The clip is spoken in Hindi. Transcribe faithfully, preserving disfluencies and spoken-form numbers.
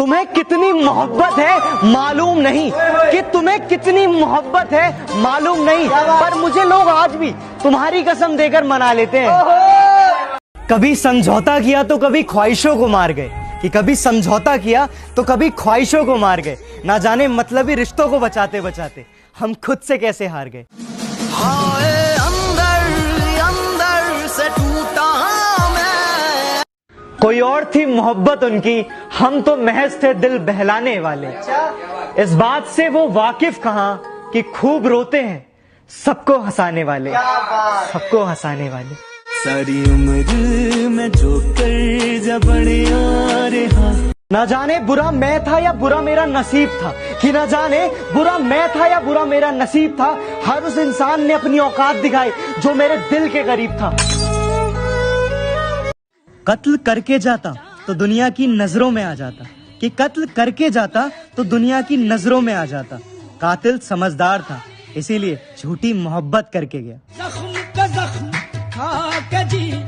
तुम्हें कितनी मोहब्बत है मालूम नहीं कि तुम्हें कितनी मोहब्बत है मालूम नहीं पर मुझे लोग आज भी तुम्हारी कसम देकर मना लेते हैं। कभी समझौता किया तो कभी ख्वाहिशों को मार गए कि कभी समझौता किया तो कभी ख्वाहिशों को मार गए, ना जाने मतलबी रिश्तों को बचाते बचाते हम खुद से कैसे हार गए। कोई और थी मोहब्बत उनकी, हम तो महज थे दिल बहलाने वाले। इस बात से वो वाकिफ कहां कि खूब रोते हैं सबको हंसाने वाले, सबको हंसाने वाले। सारी उम्र में जो कर जबड़िया, ना जाने बुरा मैं था या बुरा मेरा नसीब था कि ना जाने बुरा मैं था या बुरा मेरा नसीब था। हर उस इंसान ने अपनी औकात दिखाई जो मेरे दिल के करीब था। कत्ल करके जाता तो दुनिया की नजरों में आ जाता कि कत्ल करके जाता तो दुनिया की नजरों में आ जाता। कातिल समझदार था इसीलिए झूठी मोहब्बत करके गया। जख्म का जख्म खा के जी